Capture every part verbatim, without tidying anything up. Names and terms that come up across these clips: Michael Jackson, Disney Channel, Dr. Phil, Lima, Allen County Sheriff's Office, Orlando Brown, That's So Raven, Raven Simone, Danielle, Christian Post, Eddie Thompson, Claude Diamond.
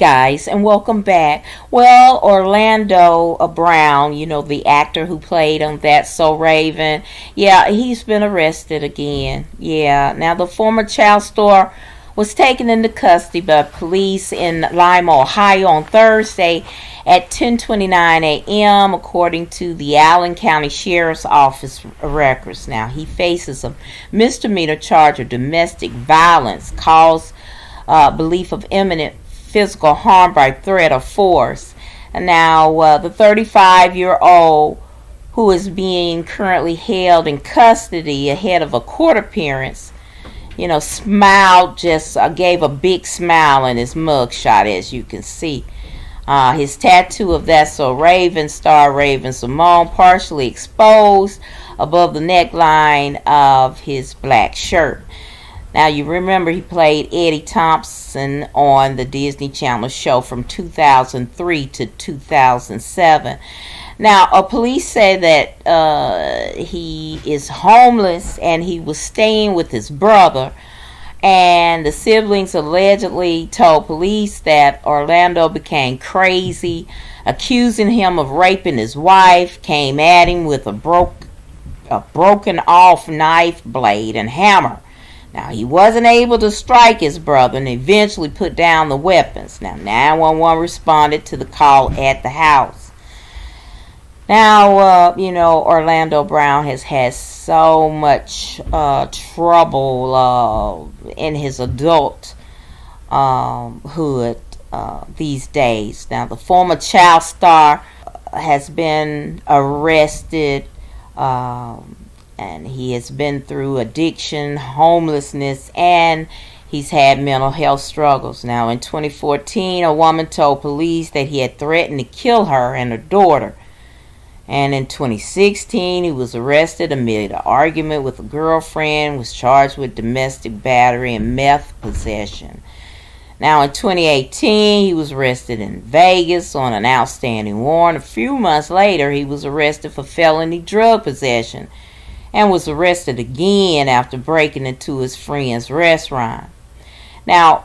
guys, and welcome back. Well, Orlando Brown, you know, the actor who played on That's So Raven, yeah, he's been arrested again. Yeah, now the former child star was taken into custody by police in Lima, Ohio on Thursday at ten twenty-nine a m according to the Allen County Sheriff's Office records. Now, he faces a misdemeanor charge of domestic violence, cause uh, belief of imminent physical harm by threat or force. And now, uh, the thirty-five-year-old who is being currently held in custody ahead of a court appearance, you know, smiled, just uh, gave a big smile in his mugshot, as you can see. Uh, his tattoo of That's So Raven star Raven Simone partially exposed above the neckline of his black shirt. Now, you remember he played Eddie Thompson on the Disney Channel show from two thousand three to two thousand seven. Now, uh, police say that uh, he is homeless and he was staying with his brother. And the siblings allegedly told police that Orlando became crazy, accusing him of raping his wife, came at him with a, broke, a broken off knife blade and hammer. Now, he wasn't able to strike his brother and eventually put down the weapons. Now, nine one one responded to the call at the house. Now, uh, you know, Orlando Brown has had so much uh, trouble uh, in his adulthood um, uh, these days. Now, the former child star has been arrested. Um, And he has been through addiction, homelessness, and he's had mental health struggles. Now, in twenty fourteen, a woman told police that he had threatened to kill her and her daughter. And in twenty sixteen, he was arrested amid an argument with a girlfriend, was charged with domestic battery and meth possession. Now, in twenty eighteen, he was arrested in Vegas on an outstanding warrant. A few months later, he was arrested for felony drug possession and was arrested again after breaking into his friend's restaurant. Now,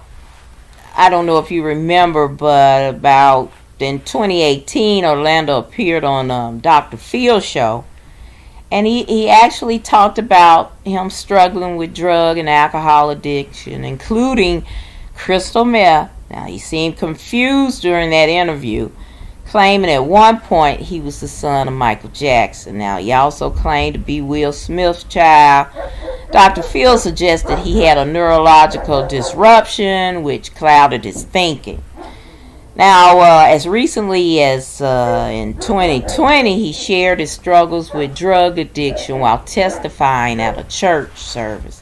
I don't know if you remember, but about in twenty eighteen, Orlando appeared on um, Doctor Phil's show, and he, he actually talked about him struggling with drug and alcohol addiction, including crystal meth. Now, he seemed confused during that interview, claiming at one point he was the son of Michael Jackson. Now, he also claimed to be Will Smith's child. Doctor Phil suggested he had a neurological disruption, which clouded his thinking. Now, uh, as recently as uh, in twenty twenty, he shared his struggles with drug addiction while testifying at a church service.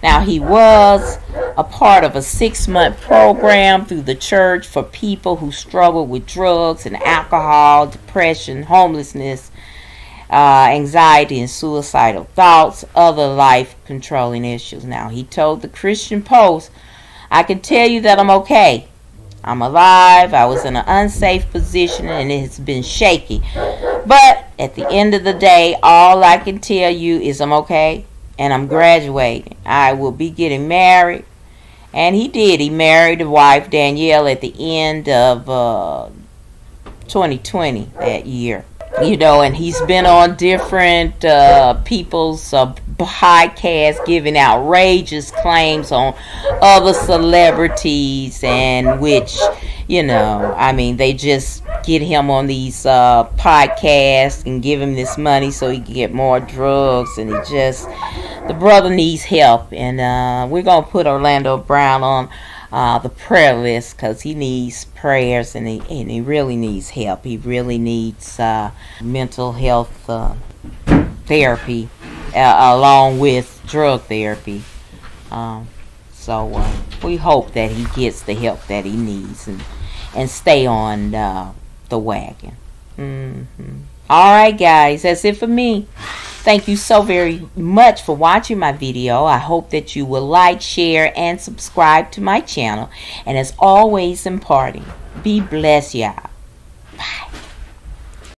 Now, he was a part of a six-month program through the church for people who struggle with drugs and alcohol, depression, homelessness, uh, anxiety, and suicidal thoughts, other life-controlling issues. Now, he told the Christian Post, "I can tell you that I'm okay. I'm alive. I was in an unsafe position, and it has been shaky. But at the end of the day, all I can tell you is I'm okay. And I'm graduating. I will be getting married." And he did. He married his wife, Danielle, at the end of uh, twenty twenty, that year. You know, and he's been on different uh, people's uh, podcasts giving outrageous claims on other celebrities, and which, you know, I mean, they just get him on these uh, podcasts and give him this money so he can get more drugs, and he just, the brother needs help. And uh, we're going to put Orlando Brown on uh, the prayer list, because he needs prayers, and he, and he really needs help. He really needs uh, mental health uh, therapy uh, along with drug therapy. Um, so uh, we hope that he gets the help that he needs, and, and stay on uh, the wagon. Mm-hmm. All right, guys, that's it for me. Thank you so very much for watching my video. I hope that you will like, share, and subscribe to my channel. And as always, in parting, be blessed, y'all.